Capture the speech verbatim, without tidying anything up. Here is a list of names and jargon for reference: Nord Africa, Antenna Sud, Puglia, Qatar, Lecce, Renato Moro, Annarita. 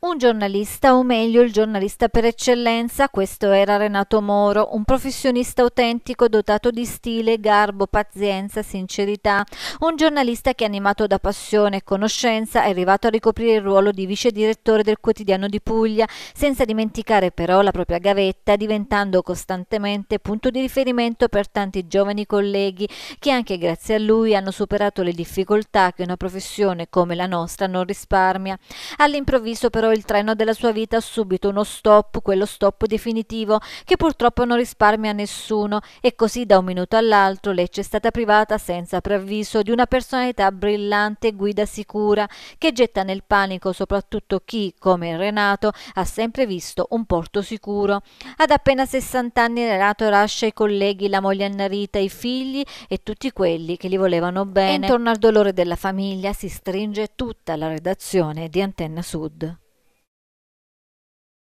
Un giornalista, o meglio il giornalista per eccellenza, questo era Renato Moro, un professionista autentico dotato di stile, garbo, pazienza, sincerità, un giornalista che animato da passione e conoscenza è arrivato a ricoprire il ruolo di vice direttore del quotidiano di Puglia, senza dimenticare però la propria gavetta, diventando costantemente punto di riferimento per tanti giovani colleghi che anche grazie a lui hanno superato le difficoltà che una professione come la nostra non risparmia. All'improvviso però il treno della sua vita ha subito uno stop, quello stop definitivo che purtroppo non risparmia nessuno, e così da un minuto all'altro Lecce è stata privata senza preavviso di una personalità brillante e guida sicura che getta nel panico soprattutto chi, come Renato, ha sempre visto un porto sicuro. Ad appena sessanta anni Renato lascia i colleghi, la moglie Annarita, i figli e tutti quelli che gli volevano bene. E intorno al dolore della famiglia si stringe tutta la redazione di Antenna Sud.